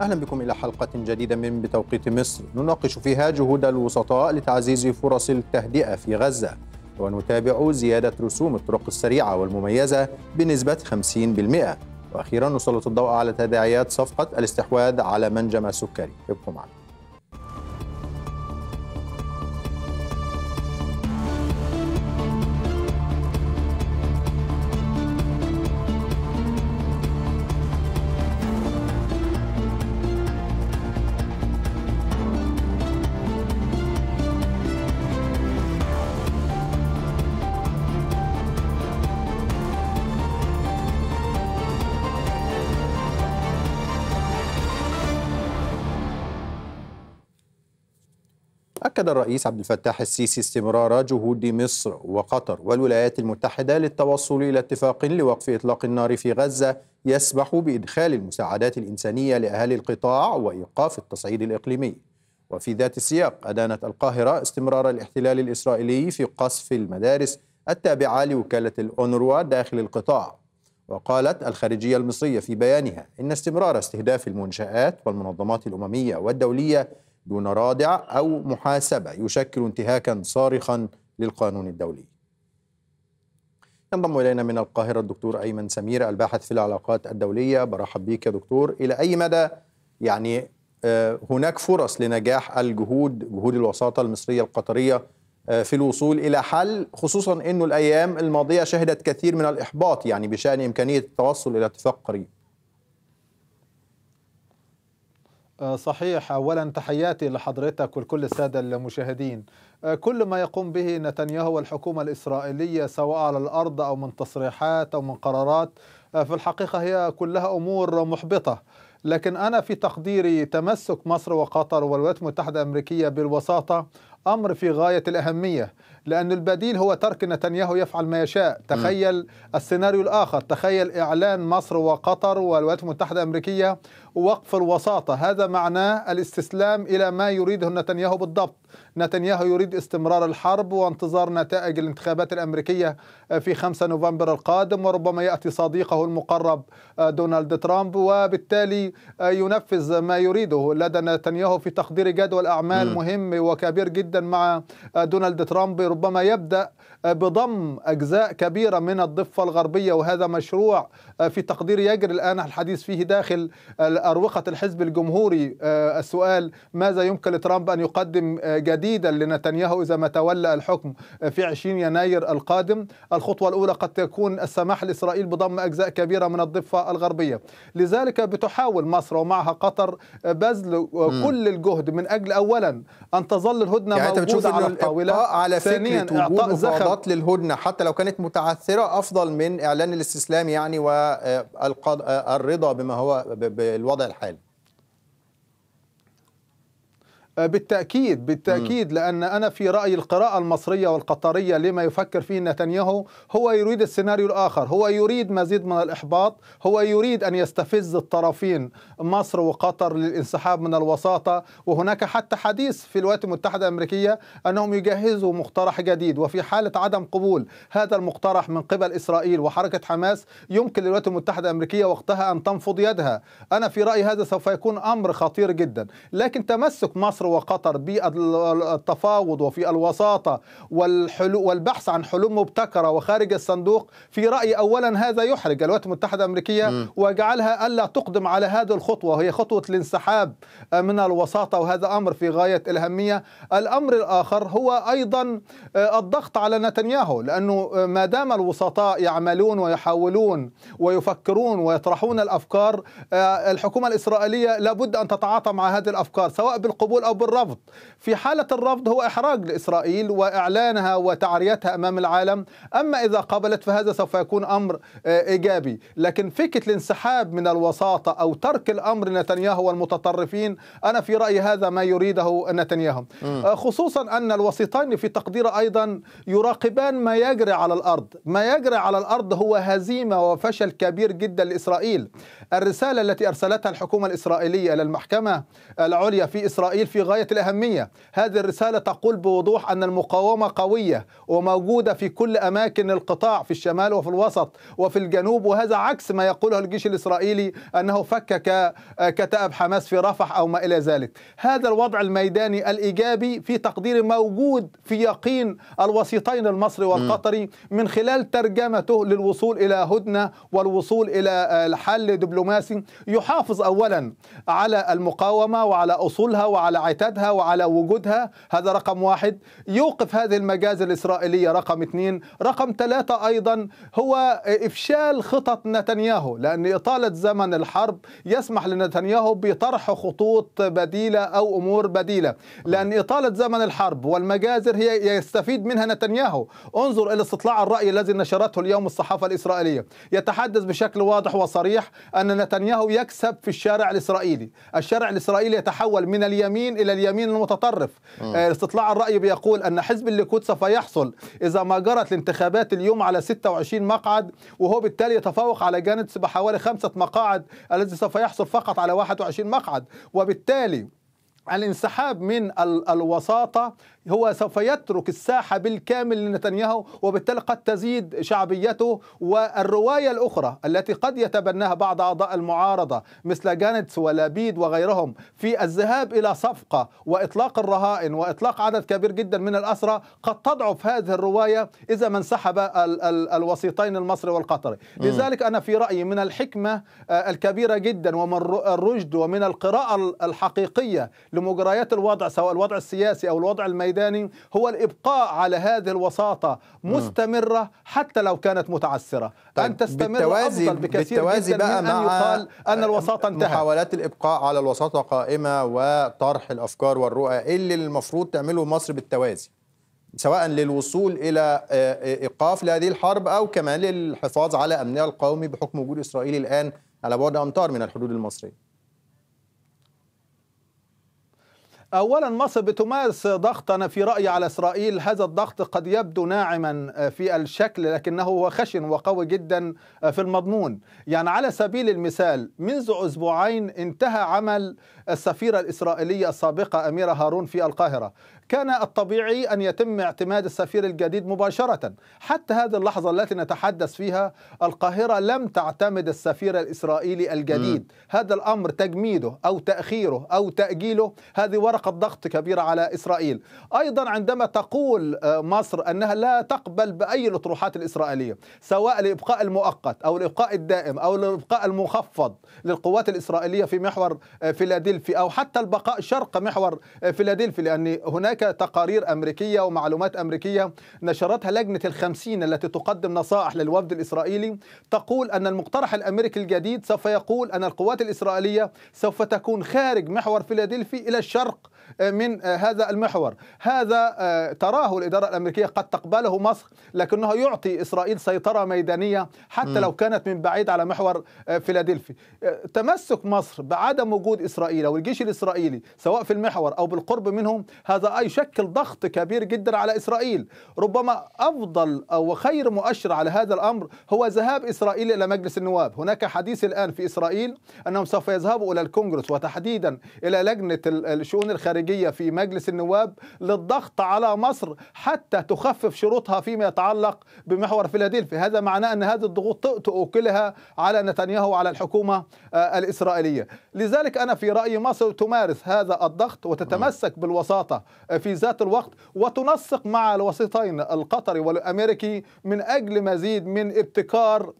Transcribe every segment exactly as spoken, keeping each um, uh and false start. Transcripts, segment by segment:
أهلا بكم إلى حلقة جديدة من بتوقيت مصر، نناقش فيها جهود الوسطاء لتعزيز فرص التهدئة في غزة، ونتابع زيادة رسوم الطرق السريعة والمميزة بنسبة خمسين بالمئة، وأخيرا نسلط الضوء على تداعيات صفقة الاستحواذ على منجم السكري. ابقوا معنا. أكد الرئيس عبد الفتاح السيسي استمرار جهود مصر وقطر والولايات المتحدة للتوصل إلى اتفاق لوقف إطلاق النار في غزة يسمح بإدخال المساعدات الإنسانية لأهالي القطاع وإيقاف التصعيد الإقليمي. وفي ذات السياق أدانت القاهرة استمرار الاحتلال الإسرائيلي في قصف المدارس التابعة لوكالة الأونروا داخل القطاع. وقالت الخارجية المصرية في بيانها إن استمرار استهداف المنشآت والمنظمات الأممية والدولية دون رادع أو محاسبة يشكل انتهاكا صارخا للقانون الدولي. ينضم إلينا من القاهرة الدكتور أيمن سمير الباحث في العلاقات الدولية. برحب بك يا دكتور. إلى أي مدى يعني هناك فرص لنجاح الجهود جهود الوساطة المصرية القطرية في الوصول إلى حل، خصوصا أنه الأيام الماضية شهدت كثير من الإحباط يعني بشأن إمكانية التوصل إلى اتفاق قريب؟ صحيح. أولا تحياتي لحضرتك ولكل السادة المشاهدين. كل ما يقوم به نتنياهو والحكومة الإسرائيلية سواء على الأرض أو من تصريحات أو من قرارات في الحقيقة هي كلها أمور محبطة، لكن أنا في تقديري تمسك مصر وقطر والولايات المتحدة الأمريكية بالوساطة أمر في غاية الأهمية، لأن البديل هو ترك نتنياهو يفعل ما يشاء. تخيل م. السيناريو الآخر، تخيل إعلان مصر وقطر والولايات المتحدة الأمريكية وقف الوساطة، هذا معناه الاستسلام إلى ما يريده نتنياهو بالضبط. نتنياهو يريد استمرار الحرب وانتظار نتائج الانتخابات الأمريكية في خمسة نوفمبر القادم، وربما يأتي صديقه المقرب دونالد ترامب، وبالتالي ينفذ ما يريده. لدى نتنياهو في تقدير جدول أعمال م. مهم وكبير جدا مع دونالد ترامب، ربما يبدأ بضم أجزاء كبيرة من الضفة الغربية، وهذا مشروع في تقديري يجري الآن الحديث فيه داخل أروقة الحزب الجمهوري. السؤال ماذا يمكن لترامب أن يقدم جديدا لنتنياهو إذا ما تولى الحكم في عشرين يناير القادم؟ الخطوة الأولى قد تكون السماح لإسرائيل بضم أجزاء كبيرة من الضفة الغربية، لذلك بتحاول مصر ومعها قطر بذل م. كل الجهد من أجل أولا أن تظل الهدنة يعني موجودة على الطاولة، على إعطاء مفاوضات للهدنة حتى لو كانت متعثرة أفضل من إعلان الاستسلام يعني والرضا بما هو بالوضع الحالي. بالتأكيد بالتأكيد م. لأن أنا في رأيي القراءة المصرية والقطرية لما يفكر فيه نتنياهو، هو يريد السيناريو الآخر، هو يريد مزيد من الإحباط، هو يريد أن يستفز الطرفين مصر وقطر للانسحاب من الوساطة. وهناك حتى حديث في الولايات المتحدة الأمريكية أنهم يجهزوا مقترح جديد، وفي حالة عدم قبول هذا المقترح من قبل إسرائيل وحركة حماس يمكن للولايات المتحدة الأمريكية وقتها أن تنفض يدها. أنا في رأيي هذا سوف يكون أمر خطير جدا، لكن تمسك مصر وقطر بالتفاوض وفي الوساطة والحلو والبحث عن حلول مبتكرة وخارج الصندوق في رأيي أولا هذا يحرج الولايات المتحدة الأمريكية وجعلها ألا تقدم على هذه الخطوة، هي خطوة الانسحاب من الوساطة، وهذا أمر في غاية الأهمية. الأمر الآخر هو أيضا الضغط على نتنياهو، لأنه ما دام الوسطاء يعملون ويحاولون ويفكرون ويطرحون الأفكار، الحكومة الإسرائيلية لابد أن تتعاطى مع هذه الأفكار سواء بالقبول أو بالرفض. في حالة الرفض هو إحراج لإسرائيل وإعلانها وتعريتها أمام العالم، أما إذا قبلت فهذا سوف يكون أمر إيجابي. لكن فكرة الانسحاب من الوساطة أو ترك الأمر نتنياهو والمتطرفين، أنا في رأيي هذا ما يريده نتنياهو، خصوصا أن الوسيطين في تقدير أيضا يراقبان ما يجري على الأرض. ما يجري على الأرض هو هزيمة وفشل كبير جدا لإسرائيل. الرسالة التي أرسلتها الحكومة الإسرائيلية إلى المحكمة العليا في إسرائيل في غاية الأهمية. هذه الرسالة تقول بوضوح أن المقاومة قوية وموجودة في كل أماكن القطاع، في الشمال وفي الوسط وفي الجنوب، وهذا عكس ما يقوله الجيش الإسرائيلي أنه فكك كتائب حماس في رفح أو ما إلى ذلك. هذا الوضع الميداني الإيجابي في تقدير موجود في يقين الوسيطين المصري والقطري من خلال ترجمته للوصول إلى هدنة والوصول إلى حل دبلوماسي يحافظ أولا على المقاومة وعلى أصولها وعلى عتادها وعلى وجودها. هذا رقم واحد، يوقف هذه المجازر الإسرائيلية. رقم اثنين. رقم ثلاثة أيضا هو إفشال خطط نتنياهو، لأن إطالة زمن الحرب يسمح لنتنياهو بطرح خطوط بديلة أو أمور بديلة، لأن إطالة زمن الحرب والمجازر هي يستفيد منها نتنياهو. انظر إلى استطلاع الرأي الذي نشرته اليوم الصحافة الإسرائيلية، يتحدث بشكل واضح وصريح أن نتنياهو يكسب في الشارع الإسرائيلي. الشارع الإسرائيلي يتحول من اليمين إلى اليمين المتطرف. آه. استطلاع الرأي بيقول أن حزب الليكود سوف يحصل إذا ما جرت الانتخابات اليوم على ستة وعشرين مقعد، وهو بالتالي يتفوق على جانتس بحوالي خمسة مقاعد، الذي سوف يحصل فقط على واحد وعشرين مقعد. وبالتالي الانسحاب من الوساطة هو سوف يترك الساحة بالكامل لنتنياهو، وبالتالي قد تزيد شعبيته. والرواية الأخرى التي قد يتبناها بعض أعضاء المعارضة مثل جانتس ولبيد وغيرهم في الذهاب إلى صفقة وإطلاق الرهائن وإطلاق عدد كبير جدا من الأسرى، قد تضعف هذه الرواية إذا ما انسحب ال ال الوسيطين المصري والقطري. لذلك أنا في رأيي من الحكمة الكبيرة جدا ومن الرشد ومن القراءة الحقيقية لمجريات الوضع، سواء الوضع السياسي أو الوضع الميداني، هو الإبقاء على هذه الوساطة مستمرة حتى لو كانت متعسرة. طيب أن تستمر أفضل بكثير بالتوازي بقى من أن يقال أن الوساطة انتهت. محاولات الإبقاء على الوساطة قائمة وطرح الأفكار والرؤى، إيه اللي المفروض تعمله مصر بالتوازي، سواء للوصول إلى إيقاف لهذه الحرب أو كمان للحفاظ على أمنها القومي بحكم وجود إسرائيل الآن على بعد أمتار من الحدود المصرية؟ أولا مصر بتمارس ضغط، أنا في رأيي، على إسرائيل. هذا الضغط قد يبدو ناعما في الشكل لكنه هو خشن وقوي جدا في المضمون. يعني على سبيل المثال، منذ أسبوعين انتهى عمل السفيرة الإسرائيلية السابقة أميرة هارون في القاهرة. كان الطبيعي أن يتم اعتماد السفير الجديد مباشرة. حتى هذه اللحظة التي نتحدث فيها القاهرة لم تعتمد السفير الإسرائيلي الجديد. م. هذا الأمر تجميده أو تأخيره أو تأجيله، هذه ورقة ضغط كبيرة على إسرائيل. أيضا عندما تقول مصر أنها لا تقبل بأي الأطروحات الإسرائيلية، سواء الإبقاء المؤقت أو الإبقاء الدائم أو الإبقاء المخفض للقوات الإسرائيلية في محور فيلادلفيا، أو حتى البقاء شرق محور فيلادلفيا، لأن هناك تقارير أمريكية ومعلومات أمريكية نشرتها لجنة الخمسين التي تقدم نصائح للوفد الإسرائيلي، تقول أن المقترح الأمريكي الجديد سوف يقول أن القوات الإسرائيلية سوف تكون خارج محور فيلادلفيا إلى الشرق من هذا المحور. هذا تراه الإدارة الأمريكية قد تقبله مصر، لكنه يعطي إسرائيل سيطرة ميدانية حتى م. لو كانت من بعيد على محور فيلادلفيا. تمسك مصر بعدم وجود إسرائيل أو الجيش الإسرائيلي سواء في المحور أو بالقرب منهم، هذا يشكل ضغط كبير جدا على إسرائيل. ربما أفضل أو خير مؤشر على هذا الأمر هو ذهاب إسرائيل إلى مجلس النواب. هناك حديث الآن في إسرائيل أنهم سوف يذهبوا إلى الكونغرس وتحديدا إلى لجنة الشؤون الخارجية في مجلس النواب للضغط على مصر حتى تخفف شروطها فيما يتعلق بمحور فيلادلفيا. هذا معناه أن هذه الضغوط تؤكلها على نتنياهو وعلى الحكومة الإسرائيلية. لذلك أنا في رأيي مصر تمارس هذا الضغط وتتمسك بالوساطة في ذات الوقت، وتنسق مع الوسيطين القطري والأمريكي من أجل مزيد من ابتكار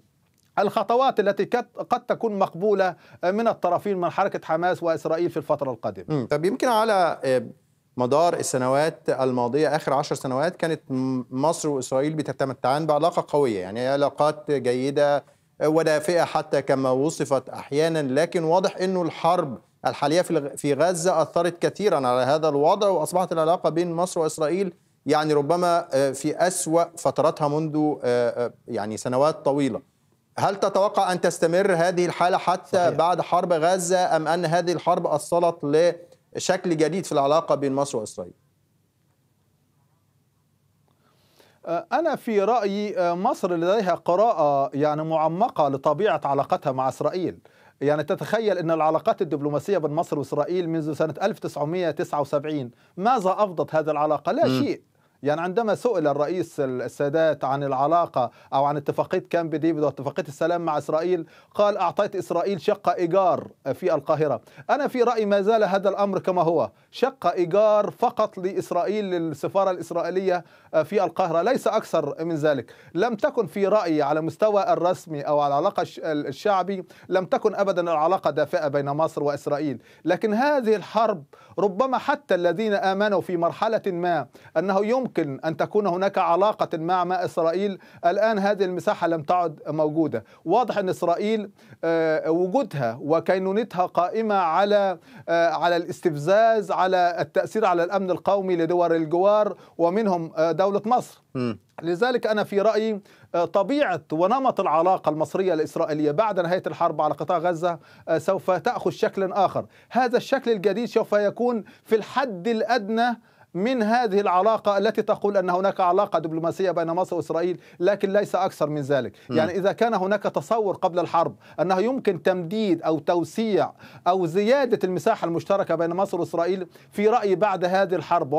الخطوات التي قد تكون مقبولة من الطرفين، من حركة حماس وإسرائيل، في الفترة القادمة. طب يمكن على مدار السنوات الماضية، آخر عشر سنوات، كانت مصر وإسرائيل بتتمتعان بعلاقة قوية، يعني علاقات جيدة ودافئة حتى كما وصفت أحيانا، لكن واضح أنه الحرب الحالية في غزة أثرت كثيرا على هذا الوضع، وأصبحت العلاقة بين مصر وإسرائيل يعني ربما في أسوأ فتراتها منذ يعني سنوات طويلة. هل تتوقع أن تستمر هذه الحالة حتى صحيح. بعد حرب غزة، أم أن هذه الحرب أصلت لشكل جديد في العلاقة بين مصر وإسرائيل؟ أنا في رأيي مصر لديها قراءة يعني معمقة لطبيعة علاقتها مع إسرائيل. يعني تتخيل أن العلاقات الدبلوماسية بين مصر وإسرائيل منذ سنة ألف وتسعمئة وتسعة وسبعين ماذا أفضت هذه العلاقة؟ لا م. شيء. يعني عندما سئل الرئيس السادات عن العلاقة أو عن اتفاقية كامب ديفيد واتفاقية السلام مع إسرائيل، قال أعطيت إسرائيل شقة إيجار في القاهرة. أنا في رأيي ما زال هذا الأمر كما هو، شقة إيجار فقط لإسرائيل، للسفارة الإسرائيلية في القاهرة، ليس أكثر من ذلك. لم تكن في رأيي على مستوى الرسمي أو على العلاقة الشعبي، لم تكن أبدا العلاقة دافئة بين مصر وإسرائيل. لكن هذه الحرب ربما حتى الذين آمنوا في مرحلة ما أنه يمكن يمكن أن تكون هناك علاقة مع مع إسرائيل، الآن هذه المساحة لم تعد موجودة. واضح أن إسرائيل وجودها وكينونتها قائمة على على الاستفزاز، على التأثير على الأمن القومي لدول الجوار ومنهم دولة مصر. م. لذلك أنا في رأيي طبيعة ونمط العلاقة المصرية الإسرائيلية بعد نهاية الحرب على قطاع غزة سوف تأخذ شكل آخر. هذا الشكل الجديد سوف يكون في الحد الأدنى من هذه العلاقة التي تقول أن هناك علاقة دبلوماسية بين مصر وإسرائيل، لكن ليس أكثر من ذلك. م. يعني إذا كان هناك تصور قبل الحرب أنه يمكن تمديد أو توسيع أو زيادة المساحة المشتركة بين مصر وإسرائيل، في رأيي بعد هذه الحرب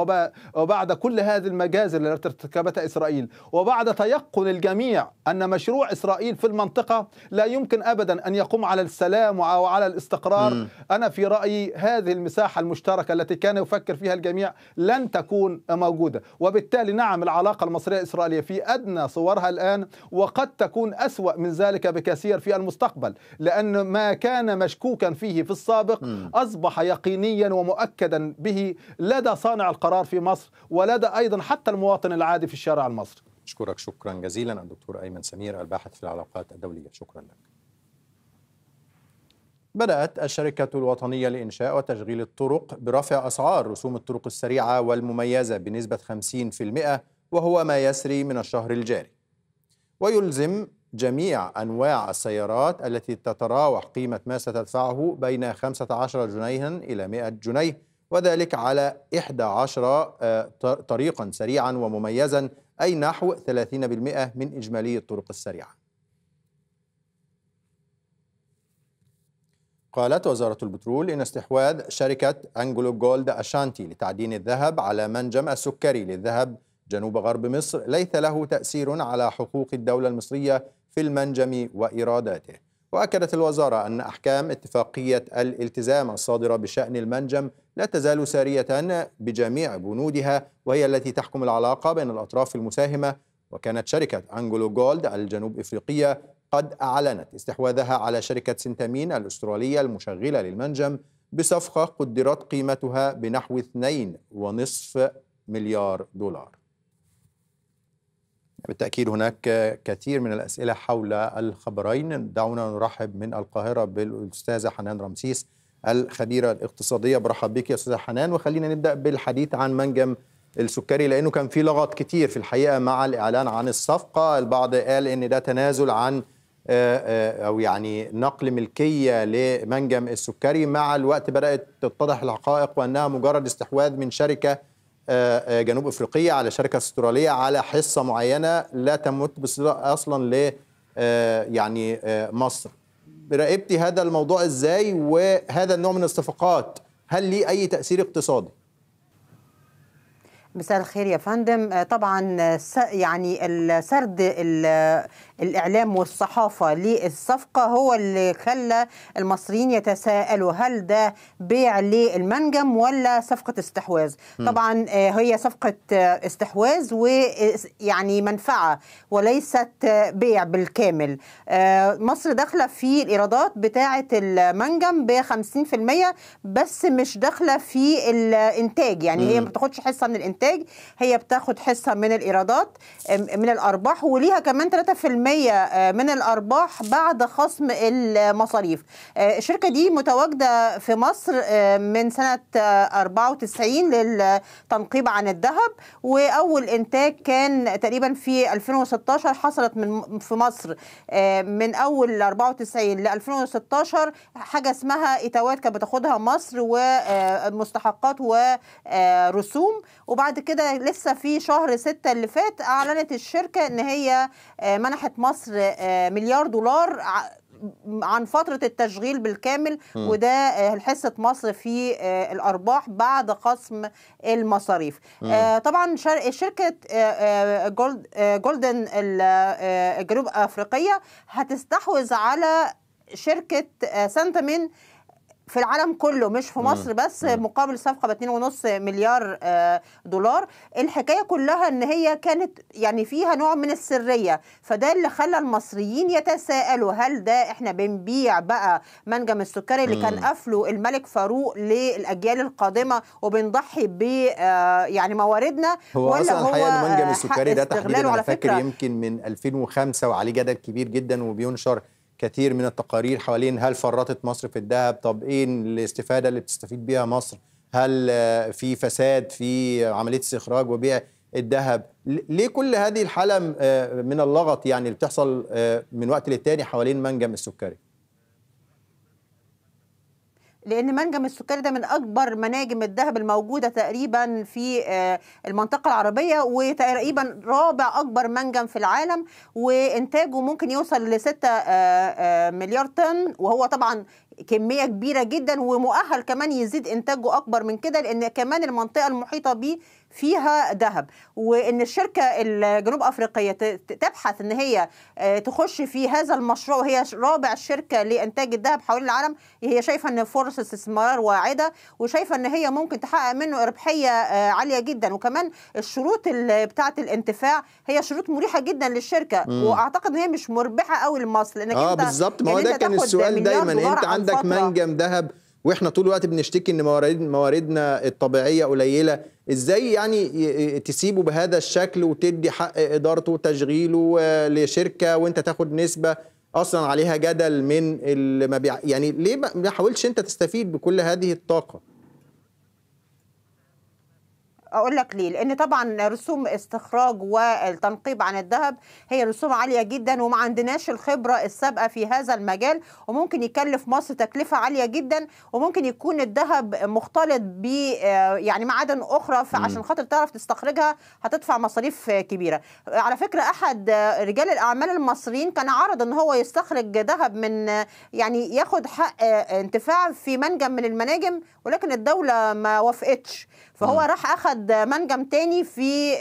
وبعد كل هذه المجازر التي ارتكبتها إسرائيل، وبعد تيقن الجميع أن مشروع إسرائيل في المنطقة لا يمكن أبدا أن يقوم على السلام أو على الاستقرار، م. أنا في رأيي هذه المساحة المشتركة التي كان يفكر فيها الجميع لن تكون موجودة. وبالتالي نعم العلاقة المصرية الإسرائيلية في أدنى صورها الآن، وقد تكون أسوأ من ذلك بكثير في المستقبل، لأن ما كان مشكوكا فيه في السابق أصبح يقينيا ومؤكدا به لدى صانع القرار في مصر ولدى أيضا حتى المواطن العادي في الشارع المصري. أشكرك شكرا جزيلا الدكتور أيمن سمير الباحث في العلاقات الدولية، شكرا لك. بدأت الشركة الوطنية لإنشاء وتشغيل الطرق برفع أسعار رسوم الطرق السريعة والمميزة بنسبة خمسين بالمئة، وهو ما يسري من الشهر الجاري، ويلزم جميع أنواع السيارات التي تتراوح قيمة ما ستدفعه بين خمسة عشر جنيها إلى مئة جنيه، وذلك على إحدى عشرة طريقا سريعا ومميزا، أي نحو ثلاثين بالمئة من إجمالي الطرق السريعة. قالت وزارة البترول إن استحواذ شركة أنجلوجولد أشانتي لتعدين الذهب على منجم السكري للذهب جنوب غرب مصر ليس له تأثير على حقوق الدولة المصرية في المنجم وإيراداته. وأكدت الوزارة أن أحكام اتفاقية الالتزام الصادرة بشأن المنجم لا تزال سارية بجميع بنودها، وهي التي تحكم العلاقة بين الأطراف المساهمة. وكانت شركة أنجلوجولد الجنوب إفريقية قد أعلنت استحواذها على شركة سنتامين الأسترالية المشغلة للمنجم بصفقة قدرت قيمتها بنحو اثنين فاصلة خمسة مليار دولار. بالتأكيد هناك كثير من الأسئلة حول الخبرين. دعونا نرحب من القاهرة بالأستاذة حنان رمسيس الخبيرة الاقتصادية. برحب بك يا أستاذة حنان، وخلينا نبدأ بالحديث عن منجم السكري، لأنه كان في لغط كتير في الحقيقة مع الإعلان عن الصفقة. البعض قال إن ده تنازل عن أو يعني نقل ملكية لمنجم السكري، مع الوقت بدأت تتضح الحقائق وأنها مجرد استحواذ من شركة جنوب أفريقية على شركة استرالية على حصة معينة لا تمت بصلة أصلا ل يعني مصر. راقبتي هذا الموضوع إزاي، وهذا النوع من الصفقات هل ليه أي تأثير اقتصادي؟ مساء الخير يا فندم. طبعا يعني السرد الإعلام والصحافة للصفقة هو اللي خلى المصريين يتساءلوا هل ده بيع للمنجم ولا صفقة استحواذ. طبعا هي صفقة استحواذ ويعني منفعة وليست بيع بالكامل. مصر داخلة في الإيرادات بتاعة المنجم ب خمسين بالمئة، بس مش داخلة في الإنتاج، يعني هي ما بتاخدش حصة من الإنتاج، هي بتاخد حصة من الإيرادات من الأرباح، وليها كمان ثلاثة بالمئة من الأرباح بعد خصم المصاريف. الشركة دي متواجدة في مصر من سنة أربعة وتسعين للتنقيب عن الذهب، وأول إنتاج كان تقريبا في ألفين وستة عشر. حصلت من في مصر من أول أربعة وتسعين ل ألفين وستة عشر حاجة اسمها إتاوات كانت بتاخدها مصر ومستحقات ورسوم. وبعد كده لسه في شهر ستة اللي فات أعلنت الشركة إن هي منحت مصر مليار دولار عن فترة التشغيل بالكامل، وده حصة مصر في الأرباح بعد قسم المصاريف. طبعا شركة جولد جولدن الجنوب أفريقية هتستحوذ على شركة سنتامين في العالم كله، مش في مصر بس، مقابل صفقة ب اتنين ونص مليار دولار. الحكاية كلها ان هي كانت يعني فيها نوع من السرية، فده اللي خلى المصريين يتساءلوا هل ده احنا بنبيع بقى منجم السكري اللي كان قفله الملك فاروق للأجيال القادمة وبنضحي ب يعني مواردنا، هو ولا أصلاً هو الحقيقة المنجم السكري ده تحديدا على فكرة يمكن من ألفين وخمسة وعليه جدل كبير جدا وبينشر كثير من التقارير حوالين هل فرطت مصر في الذهب؟ طب ايه الاستفاده اللي بتستفيد بيها مصر؟ هل في فساد في عمليه استخراج وبيع الذهب؟ ليه كل هذه الحاله من اللغط يعني اللي بتحصل من وقت للتاني حوالين منجم السكري؟ لأن منجم السكري ده من أكبر مناجم الذهب الموجودة تقريبا في المنطقة العربية، وتقريبا رابع أكبر منجم في العالم، وإنتاجه ممكن يوصل لستة مليار طن، وهو طبعا كمية كبيرة جدا، ومؤهل كمان يزيد إنتاجه أكبر من كده لأن كمان المنطقة المحيطة بيه فيها ذهب. وان الشركه الجنوب افريقيه تبحث ان هي تخش في هذا المشروع، وهي رابع شركه لانتاج الذهب حول العالم، هي شايفه ان فرص استثمار واعده، وشايفه ان هي ممكن تحقق منه ربحيه عاليه جدا، وكمان الشروط بتاعه الانتفاع هي شروط مريحه جدا للشركه، مم. واعتقد ان هي مش مربحه قوي لمصر، لانك اه بالظبط، ما هو ده كان السؤال دايما، انت عندك منجم ذهب واحنا طول الوقت بنشتكي ان مواردنا الطبيعيه قليله، ازاي يعني تسيبه بهذا الشكل وتدي حق ادارته وتشغيله لشركه وانت تاخد نسبه اصلا عليها جدل من المبيع؟ يعني ليه ما حاولتش انت تستفيد بكل هذه الطاقه؟ اقول لك ليه، لان طبعا رسوم استخراج والتنقيب عن الذهب هي رسوم عاليه جدا، وما عندناش الخبره السابقه في هذا المجال، وممكن يكلف مصر تكلفه عاليه جدا، وممكن يكون الذهب مختلط ب يعني معادن اخرى، فعشان خاطر تعرف تستخرجها هتدفع مصاريف كبيره. على فكره احد رجال الاعمال المصريين كان عرض ان هو يستخرج ذهب من يعني ياخد حق انتفاع في منجم من المناجم، ولكن الدوله ما وافقتش، فهو راح اخذ منجم تاني في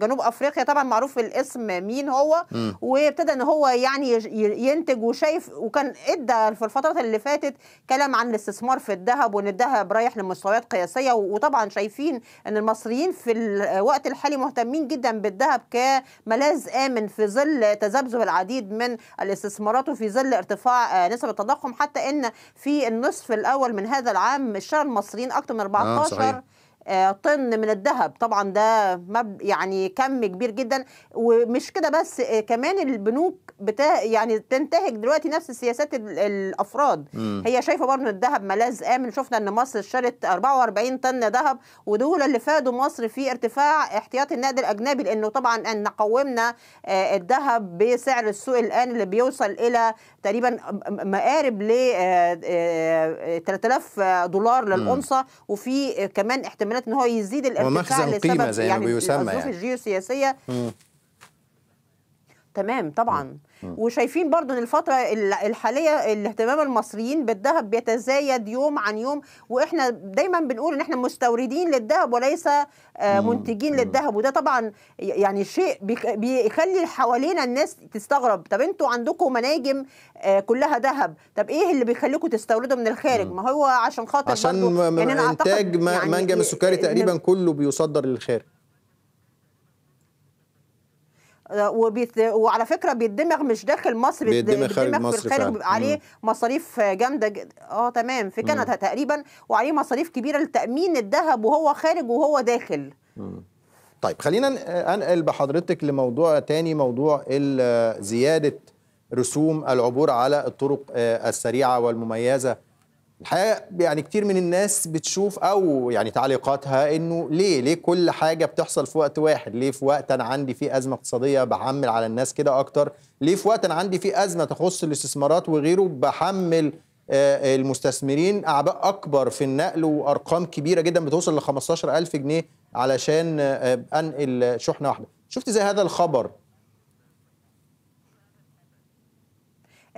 جنوب افريقيا، طبعا معروف الاسم مين هو، م. وابتدى ان هو يعني ينتج، وشايف وكان ادى في الفترات اللي فاتت كلام عن الاستثمار في الذهب، وان الذهب رايح لمستويات قياسيه، وطبعا شايفين ان المصريين في الوقت الحالي مهتمين جدا بالذهب كملاذ امن في ظل تذبذب العديد من الاستثمارات، وفي ظل ارتفاع نسب التضخم، حتى ان في النصف الاول من هذا العام اشترى المصريين اكثر من أربعتاشر طن من الذهب. طبعا ده يعني كم كبير جدا، ومش كده بس، كمان البنوك بتا يعني تنتهج دلوقتي نفس سياسات الافراد، م. هي شايفه برضه الذهب ملاذ امن. شفنا ان مصر اشترت أربعة وأربعين طن ذهب، ودول اللي فادوا مصر في ارتفاع احتياطي النقد الاجنبي، لانه طبعا ان قومنا الذهب بسعر السوق الان اللي بيوصل الى تقريبا مقارب ل تلات آلاف دولار للأونصة، وفي كمان احتمال ان هو يزيد الارتفاع لسبب زي يعني الظروف يعني. الجيوسياسيه مم. تمام طبعا مم. مم. وشايفين برضو ان الفتره الحاليه الاهتمام المصريين بالذهب بيتزايد يوم عن يوم، واحنا دايما بنقول ان احنا مستوردين للذهب وليس منتجين مم. للذهب، وده طبعا يعني شيء بيخلي حوالينا الناس تستغرب، طب انتوا عندكم مناجم كلها ذهب، طب ايه اللي بيخليكم تستوردوا من الخارج؟ مم. ما هو عشان خاطر عشان برضو يعني أنا انتاج يعني منجم السكري تقريبا كله بيصدر للخارج، وبيت... وعلى فكره بيدمغ مش داخل مصر، بيدمغ خارج مصر فعلا. عليه مصاريف جامده ج... اه تمام في كندا مم. تقريبا، وعليه مصاريف كبيره لتامين الذهب وهو خارج وهو داخل. مم. طيب خلينا انقل بحضرتك لموضوع تاني، موضوع زياده رسوم العبور على الطرق السريعه والمميزه. الحقيقه يعني كتير من الناس بتشوف او يعني تعليقاتها انه ليه ليه كل حاجه بتحصل في وقت واحد؟ ليه في وقت انا عندي فيه ازمه اقتصاديه بحمل على الناس كده اكتر؟ ليه في وقت انا عندي فيه ازمه تخص الاستثمارات وغيره بحمل آه المستثمرين اعباء اكبر في النقل وارقام كبيره جدا بتوصل ل خمستاشر ألف جنيه علشان آه انقل شحنه واحده؟ شفت زي هذا الخبر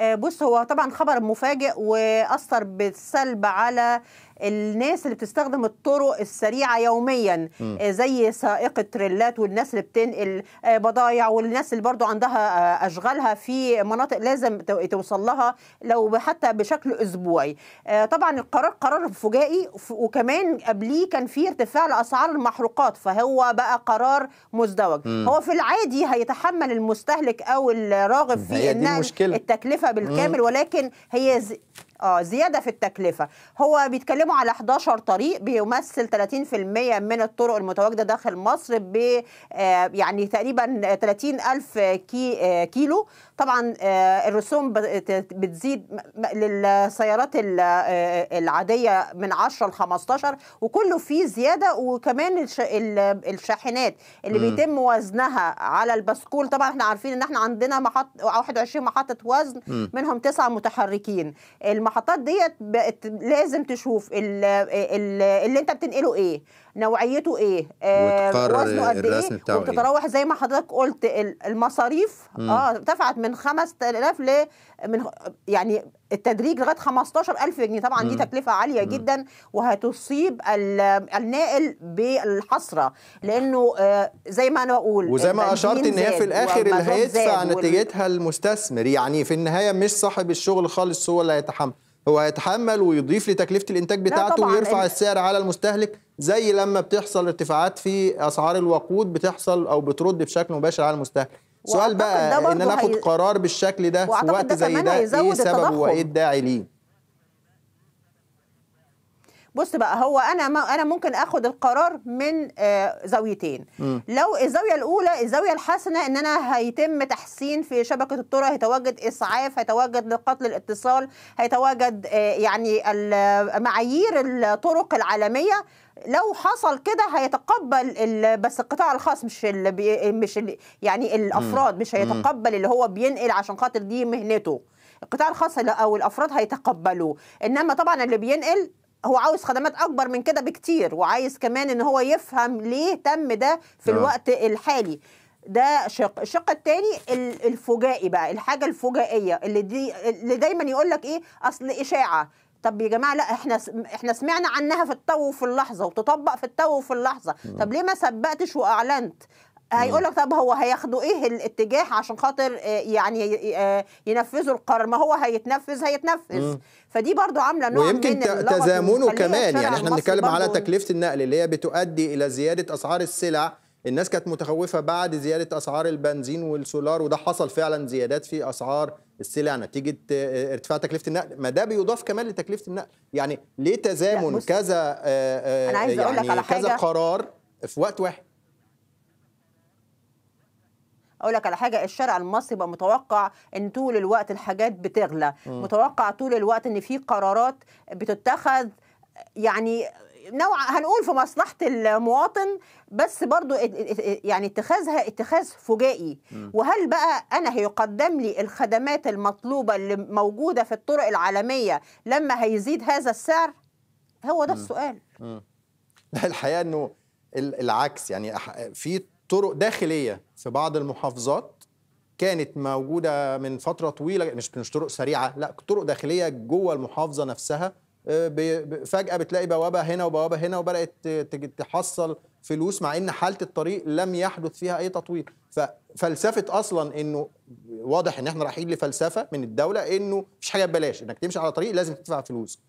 بص هو طبعا خبر مفاجئ وأثر بالسلب على الناس اللي بتستخدم الطرق السريعة يوميا م. زي سائق التريلات والناس اللي بتنقل بضايع والناس اللي برضو عندها أشغالها في مناطق لازم توصل لها لو حتى بشكل أسبوعي. طبعا القرار قرار فجائي وكمان قبليه كان فيه ارتفاع لأسعار المحروقات، فهو بقى قرار مزدوج. م. هو في العادي هيتحمل المستهلك أو الراغب في النقل التكلفة بالكامل، م. ولكن هي ز... اه زياده في التكلفه. هو بيتكلموا على احد عشر طريق بيمثل ثلاثين بالمئة من الطرق المتواجده داخل مصر ب يعني تقريبا ثلاثين ألف كيلو. طبعا الرسوم بتزيد للسيارات العاديه من عشرة لخمستاشر، وكله فيه زياده. وكمان الشاحنات اللي م. بيتم وزنها على البسكول، طبعا احنا عارفين ان احنا عندنا محط واحد وعشرين محطه وزن م. منهم تسعه متحركين. المحطات ديت لازم تشوف ال ال اللي انت بتنقله ايه، نوعيته ايه، وزنه قد ايه، وبتتراوح زي ما حضرتك قلت المصاريف مم. اه ارتفعت من خمسة آلاف ل من يعني التدريج لغايه خمستاشر ألف جنيه. طبعا مم. دي تكلفه عاليه مم. جدا، وهتصيب الناقل بالحسره، لانه آه زي ما انا بقول وزي ما اشرت ان هي في الاخر اللي هيدفع نتيجتها وال... المستثمر. يعني في النهايه مش صاحب الشغل خالص هو اللي هيتحمل، هو هيتحمل ويضيف لتكلفه الانتاج بتاعته ويرفع السعر على المستهلك، زي لما بتحصل ارتفاعات في اسعار الوقود بتحصل او بترد بشكل مباشر على المستهلك. سؤال بقى ان انا اخد هي... قرار بالشكل ده في وقت زي ده ايه سببه وايه الداعي ليه؟ بص بقى هو انا ما انا ممكن اخد القرار من زاويتين. م. لو الزاويه الاولى الزاويه الحسنه ان انا هيتم تحسين في شبكه الطرق، هيتواجد اسعاف، هيتواجد نقاط للاتصال، هيتواجد يعني معايير الطرق العالميه. لو حصل كده هيتقبل ال... بس القطاع الخاص مش ال... مش ال... يعني الافراد مش هيتقبل اللي هو بينقل عشان خاطر دي مهنته. القطاع الخاص او الافراد هيتقبلوه، انما طبعا اللي بينقل هو عاوز خدمات أكبر من كده بكتير، وعايز كمان إن هو يفهم ليه تم ده في الوقت الحالي. ده شق. الشق الثاني الفجائي بقى، الحاجة الفجائية اللي دي اللي دايما يقول لك إيه أصل إشاعة. طب يا جماعه لا احنا احنا سمعنا عنها في التو وفي اللحظة، وتطبق في التو وفي اللحظة. طب ليه ما سبقتش وأعلنت؟ هيقول لك طب هو هياخدوا ايه الاتجاه عشان خاطر يعني ينفذوا القرار، ما هو هيتنفذ هيتنفذ مم. فدي برضو عامله نوع من تزامنه كمان. يعني احنا بنتكلم على تكلفه النقل اللي هي بتؤدي الى زياده اسعار السلع. الناس كانت متخوفه بعد زياده اسعار البنزين والسولار، وده حصل فعلا زيادات في اسعار السلع نتيجه ارتفاع تكلفه النقل. ما ده بيضاف كمان لتكلفه النقل، يعني ليه تزامن كذا آآ أنا عايز يعني أقول لك على حاجة. كذا قرار في وقت واحد. اقول لك على حاجه، الشارع المصري بقى متوقع ان طول الوقت الحاجات بتغلى، م. متوقع طول الوقت ان في قرارات بتتخذ يعني نوع هنقول في مصلحه المواطن، بس برضو يعني اتخاذها اتخاذ فجائي. م. وهل بقى انا هيقدم لي الخدمات المطلوبه اللي موجوده في الطرق العالميه لما هيزيد هذا السعر؟ هو ده م. السؤال. م. الحقيقه انه العكس، يعني في طرق داخلية في بعض المحافظات كانت موجودة من فترة طويلة، مش مش طرق سريعة، لا طرق داخلية جوه المحافظة نفسها. فجأة بتلاقي بوابة هنا وبوابة هنا وبدأت تحصل فلوس، مع إن حالة الطريق لم يحدث فيها أي تطوير. ففلسفة أصلا إنه واضح إن إحنا رايحين لفلسفة من الدولة إنه مفيش حاجة ببلاش، إنك تمشي على طريق لازم تدفع فلوس.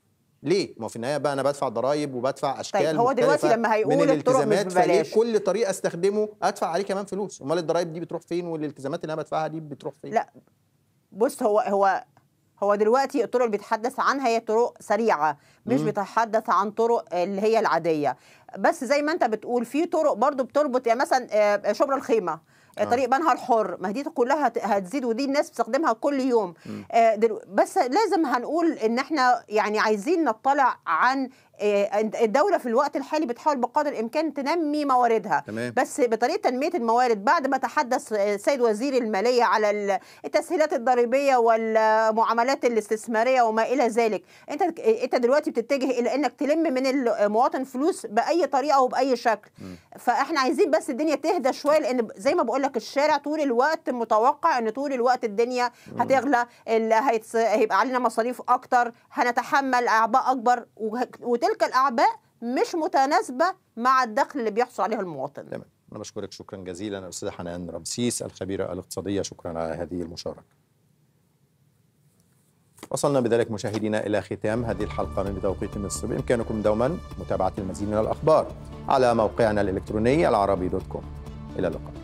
ليه؟ ما في النهايه بقى انا بدفع ضرايب وبدفع اشكال. طيب هو دلوقتي لما هيقول الالتزامات، فليه كل طريق استخدمه ادفع عليه كمان فلوس؟ امال الضرايب دي بتروح فين والالتزامات اللي انا بدفعها دي بتروح فين؟ لا بص هو هو هو دلوقتي الطرق اللي بيتحدث عنها هي طرق سريعه، مش بيتحدث عن طرق اللي هي العاديه. بس زي ما انت بتقول في طرق برضو بتربط، يعني مثلا شبرا الخيمه طريق بنها الحر، ما دي كلها هتزيد ودي الناس بتستخدمها كل يوم. آه بس لازم هنقول ان احنا يعني عايزين نطلع عن الدولة في الوقت الحالي بتحاول بقدر الإمكان تنمي مواردها. تمام. بس بطريقة تنمية الموارد بعد ما تحدث السيد وزير المالية على التسهيلات الضريبية والمعاملات الاستثمارية وما إلى ذلك، أنت أنت دلوقتي بتتجه إلى إنك تلم من المواطن فلوس بأي طريقة وبأي شكل. م. فإحنا عايزين بس الدنيا تهدى شوية، لأن زي ما بقول لك الشارع طول الوقت متوقع إن طول الوقت الدنيا هتغلى، هيبقى علينا مصاريف أكتر، هنتحمل أعباء أكبر، وتلك الأعباء مش متناسبة مع الدخل اللي بيحصل عليه المواطن. تمام، أنا بشكرك شكرا جزيلا الأستاذة حنان رمسيس الخبيرة الاقتصادية، شكرا على هذه المشاركة. وصلنا بذلك مشاهدينا إلى ختام هذه الحلقة من بتوقيت مصر، بإمكانكم دوما متابعة المزيد من الأخبار على موقعنا الإلكتروني العربي دوت كوم. إلى اللقاء.